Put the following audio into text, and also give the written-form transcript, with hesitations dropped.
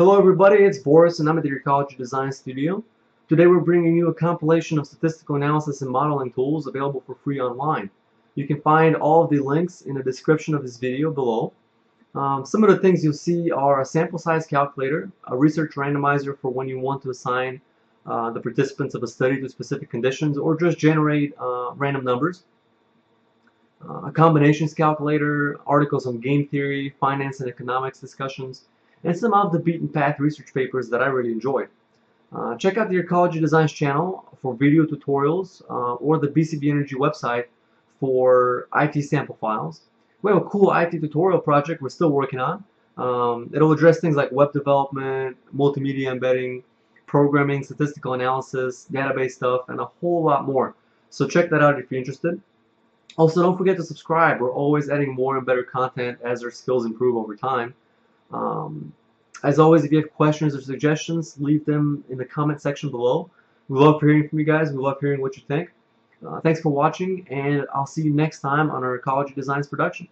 Hello everybody, it's Boris and I'm at the Arcology Design Studio. Today we're bringing you a compilation of statistical analysis and modeling tools available for free online. You can find all of the links in the description of this video below. Some of the things you'll see are a sample size calculator, a research randomizer for when you want to assign the participants of a study to specific conditions or just generate random numbers, a combinations calculator, articles on game theory, finance and economics discussions, and some of the beaten path research papers that I really enjoyed. Check out the Arcology Designs channel for video tutorials or the BCB Energy website for IT sample files. We have a cool IT tutorial project we're still working on. It'll address things like web development, multimedia embedding, programming, statistical analysis, database stuff, and a whole lot more. So check that out if you're interested. Also, don't forget to subscribe. We're always adding more and better content as our skills improve over time. As always, if you have questions or suggestions, leave them in the comment section below. We love hearing from you guys. We love hearing what you think. Thanks for watching, and I'll see you next time on our Arcology Designs production.